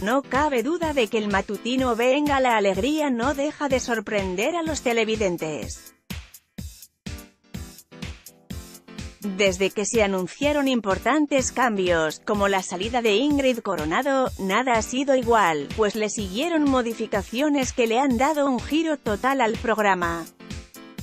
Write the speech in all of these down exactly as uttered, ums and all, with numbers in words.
No cabe duda de que el matutino Venga la Alegría no deja de sorprender a los televidentes. Desde que se anunciaron importantes cambios, como la salida de Ingrid Coronado, nada ha sido igual, pues le siguieron modificaciones que le han dado un giro total al programa.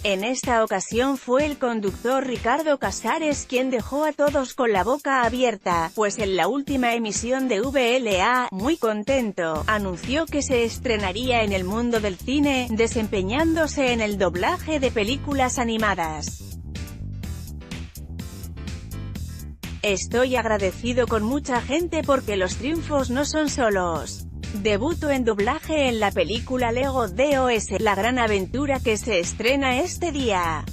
En esta ocasión fue el conductor Ricardo Casares quien dejó a todos con la boca abierta, pues en la última emisión de V L A, muy contento, anunció que se estrenaría en el mundo del cine, desempeñándose en el doblaje de películas animadas. Estoy agradecido con mucha gente porque los triunfos no son solos. Debuto en doblaje en la película Lego DOS La gran aventura que se estrena este día.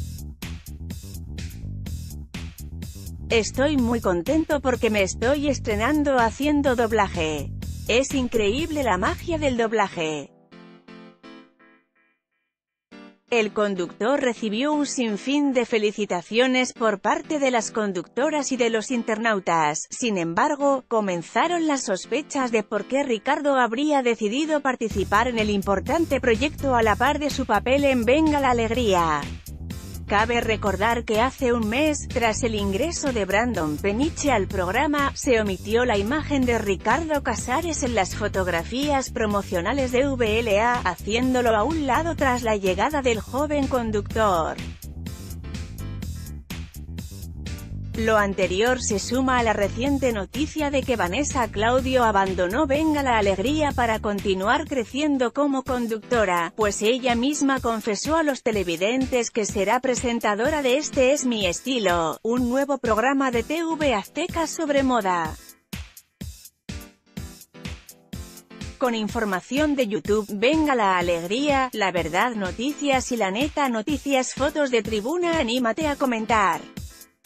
Estoy muy contento porque me estoy estrenando haciendo doblaje. Es increíble la magia del doblaje. El conductor recibió un sinfín de felicitaciones por parte de las conductoras y de los internautas. Sin embargo, comenzaron las sospechas de por qué Ricardo habría decidido participar en el importante proyecto a la par de su papel en Venga la Alegría. Cabe recordar que hace un mes, tras el ingreso de Brandon Peniche al programa, se omitió la imagen de Ricardo Casares en las fotografías promocionales de V L A, haciéndolo a un lado tras la llegada del joven conductor. Lo anterior se suma a la reciente noticia de que Vanessa Claudio abandonó Venga la Alegría para continuar creciendo como conductora, pues ella misma confesó a los televidentes que será presentadora de Este es mi estilo, un nuevo programa de T V Azteca sobre moda. Con información de YouTube, Venga la Alegría, La Verdad Noticias y La Neta Noticias. Fotos de tribuna. Anímate a comentar.